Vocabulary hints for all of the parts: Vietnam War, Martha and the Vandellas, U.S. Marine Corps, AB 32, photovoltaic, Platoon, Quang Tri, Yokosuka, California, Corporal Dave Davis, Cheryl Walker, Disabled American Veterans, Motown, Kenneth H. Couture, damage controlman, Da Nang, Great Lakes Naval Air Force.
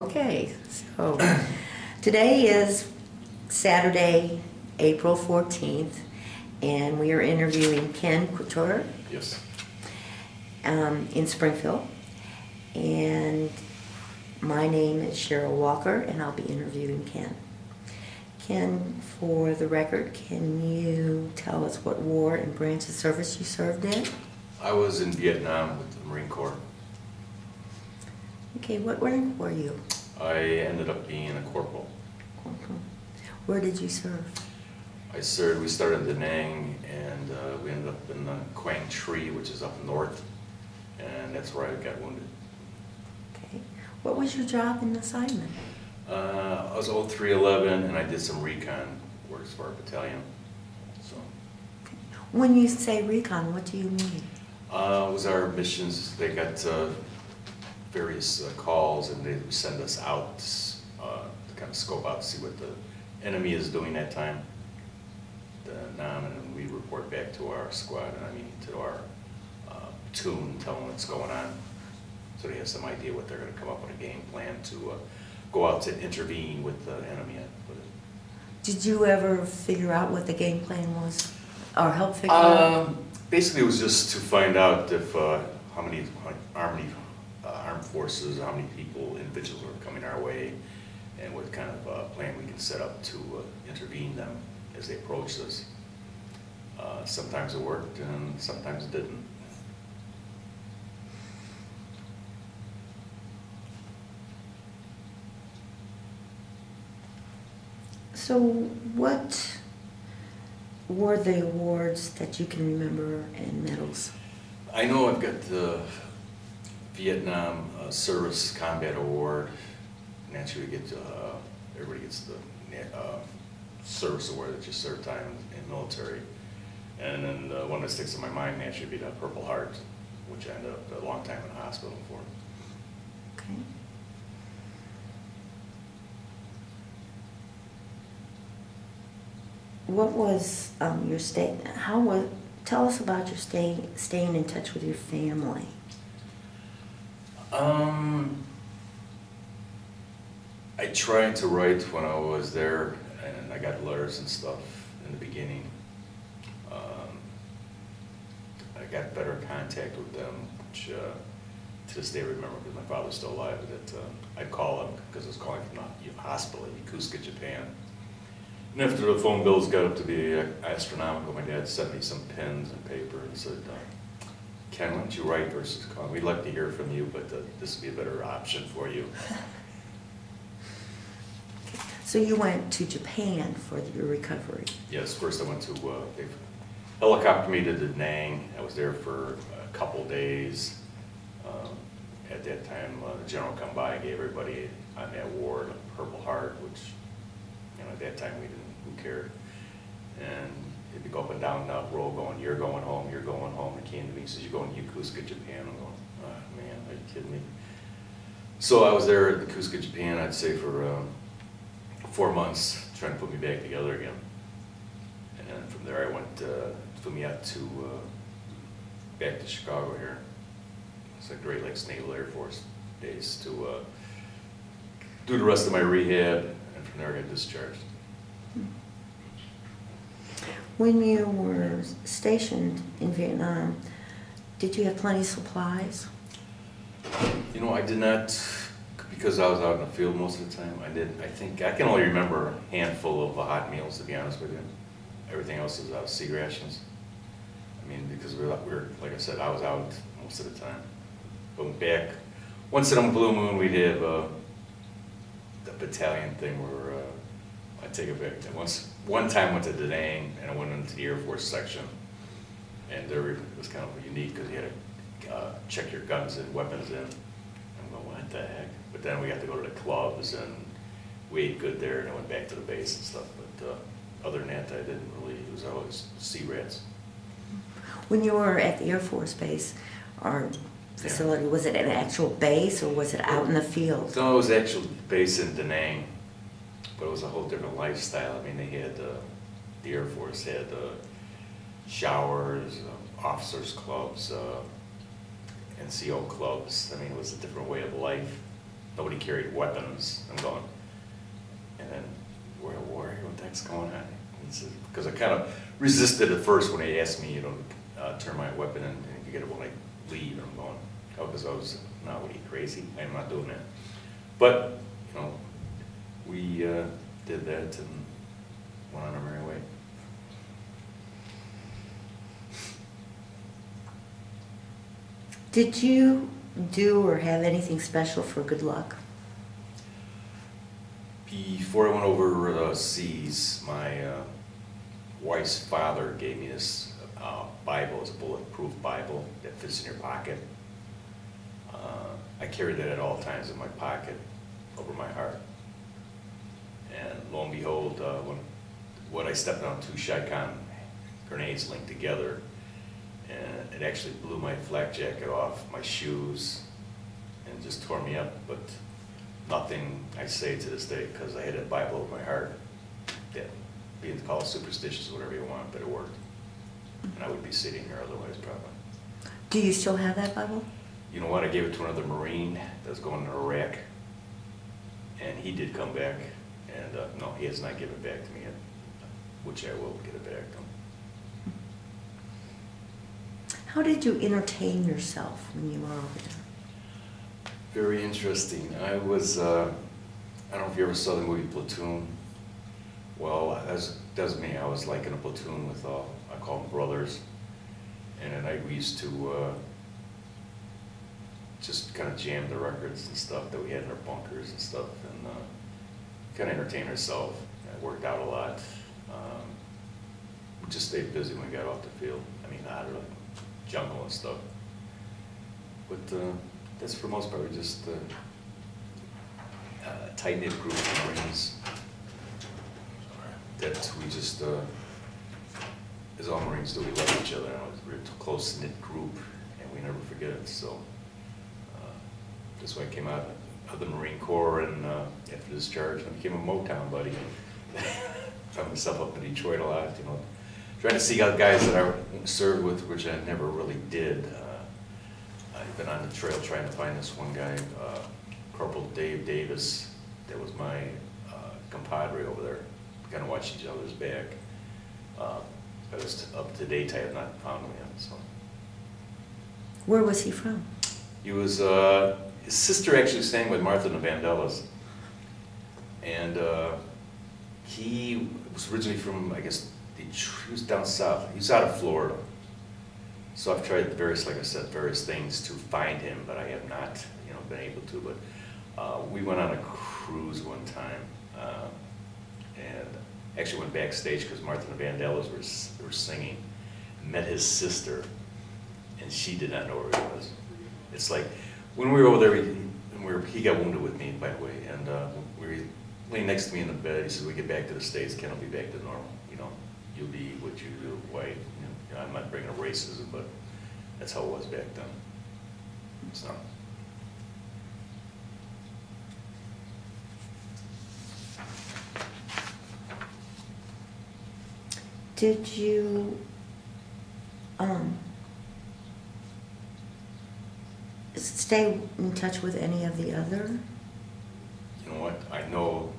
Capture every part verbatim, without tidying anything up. Okay, so today is Saturday, April fourteenth, and we are interviewing Ken Couture. Yes. Um, in Springfield, and my name is Cheryl Walker, and I'll be interviewing Ken. Ken, for the record, can you tell us what war and branch of service you served in? I was in Vietnam with the Marine Corps. Okay, what rank were you? I ended up being a corporal. Corporal. Where did you serve? I served, we started in Da Nang, and uh, we ended up in the Quang Tri, which is up north, and that's where I got wounded. Okay. What was your job and assignment? Uh, I was oh three eleven, and I did some recon work for our battalion. So. Okay. When you say recon, what do you mean? Uh, it was our missions. They got uh, various uh, calls, and they would send us out uh, to kind of scope out to see what the enemy is doing that time. Uh, Nam, and we report back to our squad, and I mean to our uh, platoon, tell them what's going on, so they have some idea what they're going to come up with a game plan to uh, go out to intervene with the enemy. Did you ever figure out what the game plan was, or help figure um, out? Basically, it was just to find out if uh, how many army, uh, armed forces, how many people, individuals are coming our way, and what kind of uh, plan we can set up to uh, intervene them as they approached us. Uh, sometimes it worked, and sometimes it didn't. So what were the awards that you can remember and medals? I know I've got the Vietnam uh, Service Combat Award. Naturally, you get, uh, everybody gets the uh, Service Award that you serve time in the military. And then the one that sticks in my mind actually be the Purple Heart, which I ended up a long time in the hospital for. Okay. What was um, your stay? How was? Tell us about your stay, staying in touch with your family. Um, I tried to write when I was there, and I got letters and stuff in the beginning. Um, I got better contact with them, which uh, to this day I remember, because my father's still alive, that uh, I'd call him, because I was calling from the hospital in Yokosuka, Japan. And after the phone bills got up to be astronomical, my dad sent me some pens and paper and said, uh, Ken, why don't you write versus call? We'd like to hear from you, but uh, this would be a better option for you. So you went to Japan for your recovery? Yes, first I went to, uh, they helicoptered me to Da Nang. I was there for a couple days. Um, at that time, uh, the general come by and gave everybody on that ward a Purple Heart, which, you know, at that time we didn't, who cared? And if you go up and down that road going, you're going home, you're going home. And came to me and says, you're going to Yokosuka, Japan. I'm going, oh, man, are you kidding me? So I was there at Yokosuka, Japan, I'd say for, um, four months trying to put me back together again, and then from there I went uh, put me out to uh, back to Chicago here. It's like Great Lakes Naval Air Force days to uh, do the rest of my rehab, and from there I got discharged. When you were stationed in Vietnam, did you have plenty of supplies? You know, I did not. Because I was out in the field most of the time, I did. I think I can only remember a handful of hot meals, to be honest with you. Everything else is out sea rations. I mean, because we were, we were, like I said, I was out most of the time. But back, once in a blue moon, we'd have uh, the battalion thing where uh, I take it back. And once, one time I went to Da Nang, and I went into the Air Force section, and there it was kind of unique because you had to uh, check your guns and weapons in. I'm going, what the heck? But then we got to go to the clubs, and we ate good there, and I went back to the base and stuff. But uh, other than that, I didn't really, it was always sea rats. When you were at the Air Force Base, our facility, yeah. Was it an actual base, or was it out in the field? No, it was an actual base in Da Nang, but it was a whole different lifestyle. I mean, they had, uh, the Air Force had uh, showers, uh, officers' clubs, uh, N C O clubs. I mean, it was a different way of life. nobody carried weapons. I'm going, and then we're at war here, what the heck's going on? Because I kind of resisted at first when they asked me, you know, uh, turn my weapon and, and you get it when I leave. And I'm going, oh, because I was, not really crazy, I'm not doing that. But, you know, we uh, did that and went on our merry way. Did you do or have anything special for good luck? Before I went overseas, my uh, wife's father gave me this uh, Bible. It's a bulletproof Bible that fits in your pocket. Uh, I carried that at all times in my pocket, over my heart. And lo and behold, uh, when, when I stepped on two Shotgun grenades linked together, and it actually blew my flak jacket off, my shoes, and just tore me up. But nothing I say to this day, because I had a Bible in my heart, that being called superstitious, whatever you want, but it worked. And I would be sitting here otherwise, probably. Do you still have that Bible? You know what, I gave it to another Marine that was going to Iraq, and he did come back, and uh, no, he has not given it back to me yet, which I will get it back to him. How did you entertain yourself when you were over there? Very interesting. I was, uh, I don't know if you ever saw the movie Platoon. Well, that's, that's me. I was like in a platoon with, uh, I call them brothers. And at night we used to uh, just kind of jam the records and stuff that we had in our bunkers and stuff, and uh, kind of entertain ourselves. I worked out a lot. Um, we just stayed busy when we got off the field. I mean, I don't know. Jungle and stuff, but uh, that's for the most part just uh, a tight-knit group of Marines that we just, uh, as all Marines do, we love each other. We're a close-knit group, and we never forget it. So uh, that's why I came out of the Marine Corps, and uh, after discharge, I became a Motown buddy. Found myself up in Detroit a lot, you know. Trying to seek out guys that I served with, which I never really did. Uh, I've been on the trail trying to find this one guy, uh, Corporal Dave Davis, that was my uh, compadre over there. We kind of watched each other's back. Uh, I was up to date, I have not found him yet. So. Where was he from? He was, uh, his sister actually sang with Martha and the Vandellas. And uh, he was originally from, I guess, he was down south. He was out of Florida. So I've tried various, like I said, various things to find him, but I have not, you know, been able to. But uh, we went on a cruise one time, uh, and actually went backstage because Martha and the Vandellas were were singing. Met his sister, and she did not know where he was. It's like when we were over there, we, and we were, he got wounded with me, by the way, and uh, we were laying next to me in the bed. He said, "We get back to the States, Ken will be back to normal." You know. You'll be what you do, white. You know, I'm not bringing up racism, but that's how it was back then. So. Did you, um, stay in touch with any of the other? You know what? I know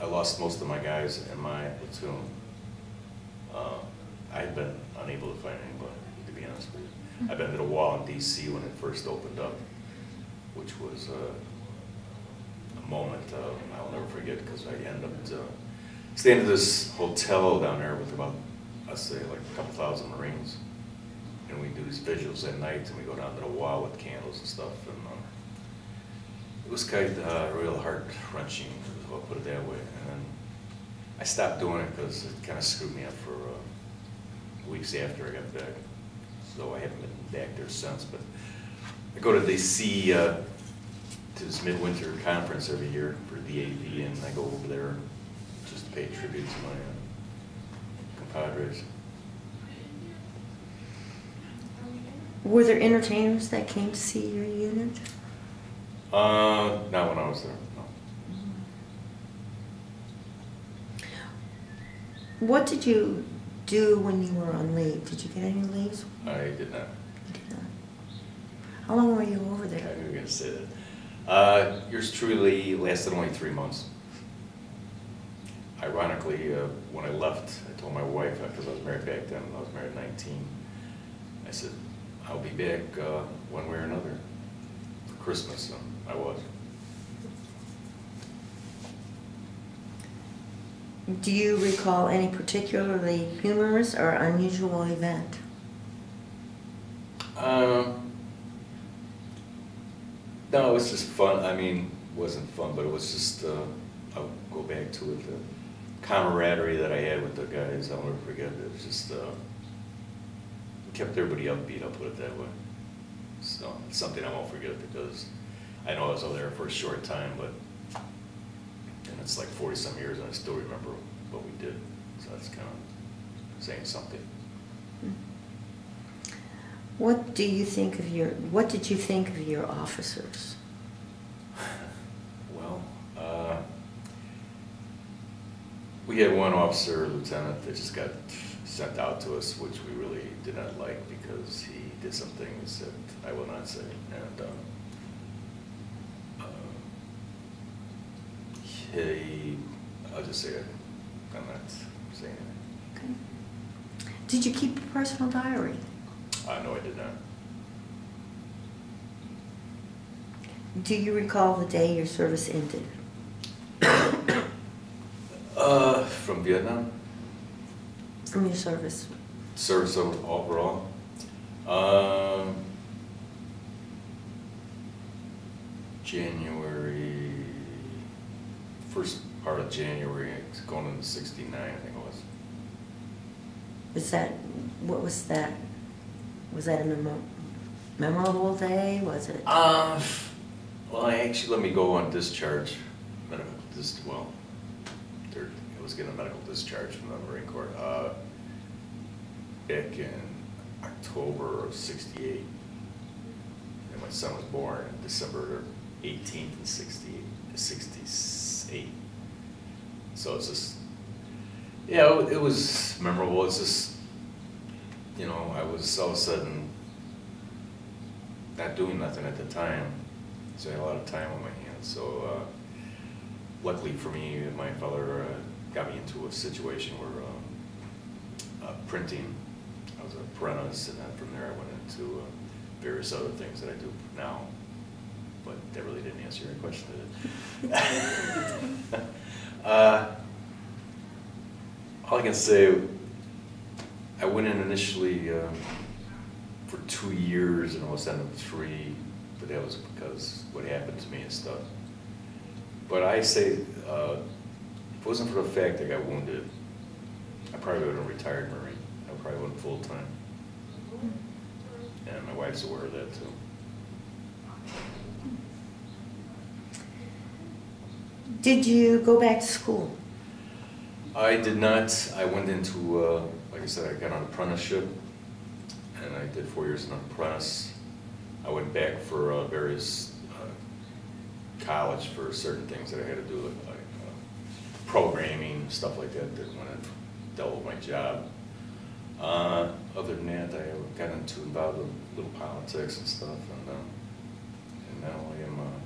I lost most of my guys in my platoon. Uh, I've been unable to find anybody, to be honest with you. I've been to the wall in D C when it first opened up, which was uh, a moment uh, I'll never forget, because I ended up to, staying at this hotel down there with about, I'd say, like a couple thousand Marines. And we do these vigils at night, and we go down to the wall with candles and stuff. And uh, it was kind of uh, real heart-wrenching, I'll put it that way. And then, I stopped doing it because it kind of screwed me up for uh, weeks after I got back. So I haven't been back there since. But I go to D C uh, to this midwinter conference every year for D A V, and I go over there just to pay tribute to my uh, compadres. Were there entertainers that came to see your unit? Uh, not when I was there. What did you do when you were on leave? Did you get any leaves? I did not. You did not. How long were you over there? I knew you were going to say that. Uh, yours truly lasted only three months. Ironically, uh, when I left, I told my wife, because I was married back then, I was married at nineteen, I said, I'll be back uh, one way or another for Christmas, and I was. Do you recall any particularly humorous or unusual event? Um, no, it was just fun. I mean, it wasn't fun, but it was just, uh, I'll go back to it, the camaraderie that I had with the guys, I'll never forget it. It was just, uh, it kept everybody upbeat, I'll put it that way. So it's something I won't forget because I know I was over there for a short time, but and it's like forty-some years and I still remember what we did. So that's kind of saying something. What do you think of your, what did you think of your officers? Well, uh, we had one officer, lieutenant, that just got sent out to us, which we really did not like because he did some things that I will not say. And, um, He, I'll just say it. I'm not saying it. Okay. Did you keep a personal diary? Uh, no, I did not. Do you recall the day your service ended? uh, from Vietnam? From your service. Service overall? Um, January. First part of January, going into sixty-nine, I think it was. Was that, what was that? Was that a memo memorable day? Was it? Uh, well, I actually, let me go on discharge, medical dis well, there, I was getting a medical discharge from the Marine Corps, uh, back in October of sixty-eight, and my son was born December eighteenth and sixty-six. So it's just, yeah, it was memorable. It's just, you know, I was all of a sudden not doing nothing at the time, so I had a lot of time on my hands. So uh, luckily for me, my father uh, got me into a situation where um, uh, printing, I was an apprentice, and then from there I went into uh, various other things that I do now. But that really didn't answer your question, did it? uh, all I can say, I went in initially um, for two years and I was ended up three, but that was because what happened to me and stuff. But I say, uh, if it wasn't for the fact that I got wounded, I probably would have retired Marine. I probably wouldn't full time. And my wife's aware of that too. Did you go back to school? I did not. I went into, uh, like I said, I got an apprenticeship, and I did four years as an apprentice. I went back for uh, various uh, college for certain things that I had to do, with, like uh, programming, stuff like that, that when I dealt with my job. Uh, other than that, I got into involved with little politics and stuff, and, um, and now I am. Uh,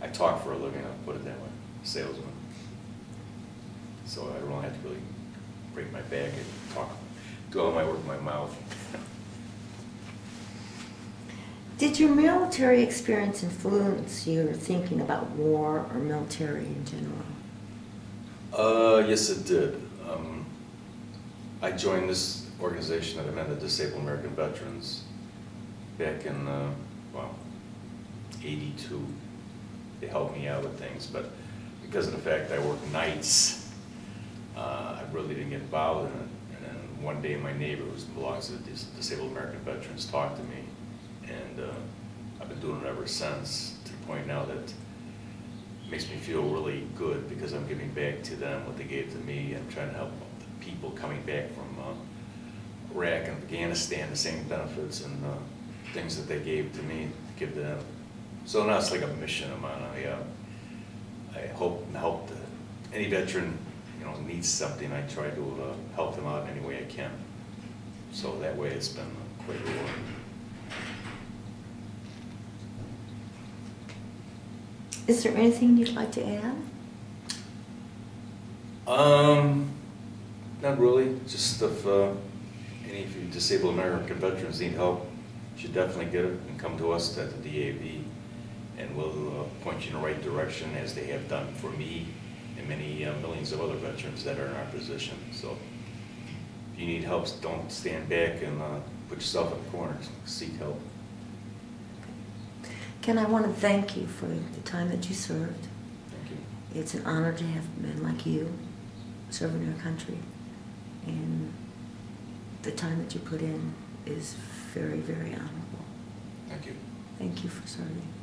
I talk for a living, I'll put it that way, salesman. So I don't have to really break my back and talk, do all my work with my mouth. Did your military experience influence your thinking about war or military in general? Uh, yes, it did. Um, I joined this organization that I'm in, the Disabled American Veterans, back in, uh, well, eighty-two. They helped me out with things, but because of the fact that I worked nights, uh, I really didn't get involved in it. And then one day my neighbor, who belongs to the Disabled American Veterans, talked to me, and uh, I've been doing it ever since, to the point now that it makes me feel really good because I'm giving back to them what they gave to me. I'm trying to help the people coming back from uh, Iraq and Afghanistan, the same benefits and uh, things that they gave to me, to give to them. So now it's like a mission of mine. I, uh, I hope help the, any veteran, you know, needs something. I try to uh, help them out in any way I can. So that way it's been quite rewarding. Is there anything you'd like to add? Um, not really. Just if uh, any of you disabled American veterans need help, you should definitely get it and come to us at the D A V, and we'll uh, point you in the right direction, as they have done for me and many uh, millions of other veterans that are in our position. So if you need help, don't stand back and uh, put yourself in the corner. Seek help. Ken, I want to thank you for the time that you served. Thank you. It's an honor to have men like you serving our country, and the time that you put in is very, very honorable. Thank you. Thank you for serving.